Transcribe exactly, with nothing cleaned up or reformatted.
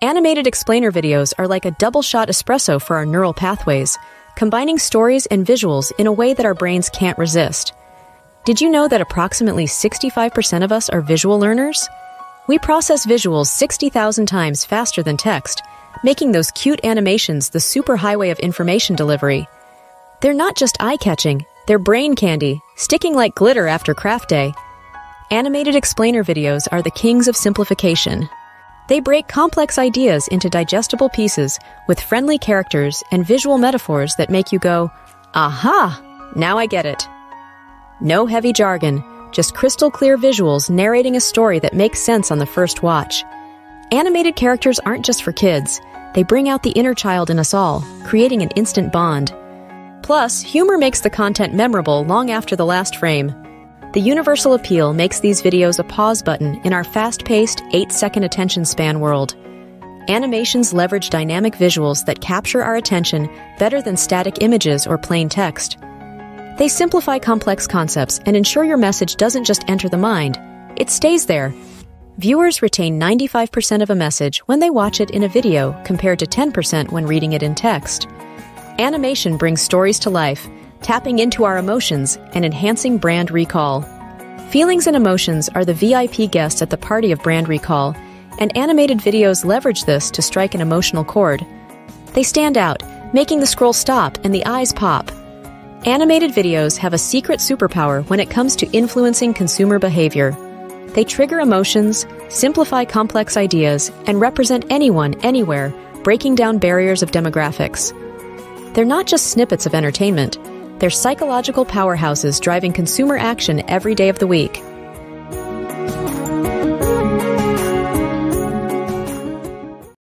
Animated explainer videos are like a double-shot espresso for our neural pathways, combining stories and visuals in a way that our brains can't resist. Did you know that approximately sixty-five percent of us are visual learners? We process visuals sixty thousand times faster than text, making those cute animations the superhighway of information delivery. They're not just eye-catching, they're brain candy, sticking like glitter after craft day. Animated explainer videos are the kings of simplification. They break complex ideas into digestible pieces with friendly characters and visual metaphors that make you go, "Aha! Now I get it." No heavy jargon, just crystal clear visuals narrating a story that makes sense on the first watch. Animated characters aren't just for kids. They bring out the inner child in us all, creating an instant bond. Plus, humor makes the content memorable long after the last frame. The universal appeal makes these videos a pause button in our fast-paced, eight-second attention span world. Animations leverage dynamic visuals that capture our attention better than static images or plain text. They simplify complex concepts and ensure your message doesn't just enter the mind, it stays there. Viewers retain ninety-five percent of a message when they watch it in a video compared to ten percent when reading it in text. Animation brings stories to life, tapping into our emotions and enhancing brand recall. Feelings and emotions are the V I P guests at the party of brand recall, and animated videos leverage this to strike an emotional chord. They stand out, making the scroll stop and the eyes pop. Animated videos have a secret superpower when it comes to influencing consumer behavior. They trigger emotions, simplify complex ideas, and represent anyone, anywhere, breaking down barriers of demographics. They're not just snippets of entertainment. They're psychological powerhouses driving consumer action every day of the week.